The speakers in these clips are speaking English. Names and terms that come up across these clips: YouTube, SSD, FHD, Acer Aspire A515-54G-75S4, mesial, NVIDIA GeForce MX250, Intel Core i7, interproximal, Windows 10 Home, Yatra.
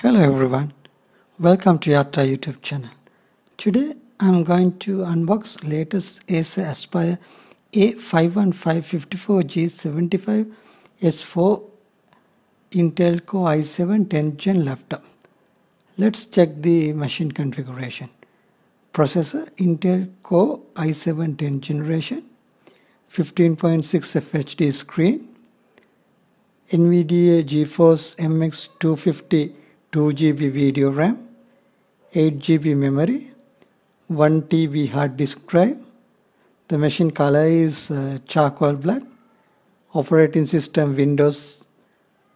Hello everyone, welcome to Yatra YouTube channel. Today I'm going to unbox latest Acer Aspire A515-54G-75S4 Intel Core i7 10th Gen laptop. Let's check the machine configuration. Processor Intel Core i7 10th generation, 15.6 FHD screen, NVIDIA GeForce MX250 2GB video RAM, 8GB memory, 1TB hard disk drive. The machine color is charcoal black. Operating system Windows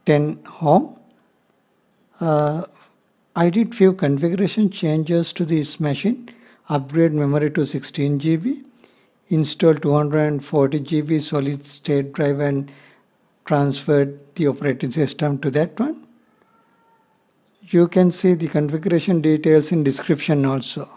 10 Home. I did few configuration changes to this machine. Upgrade memory to 16GB. Install 240GB solid state drive and transferred the operating system to that one. You can see the configuration details in description also.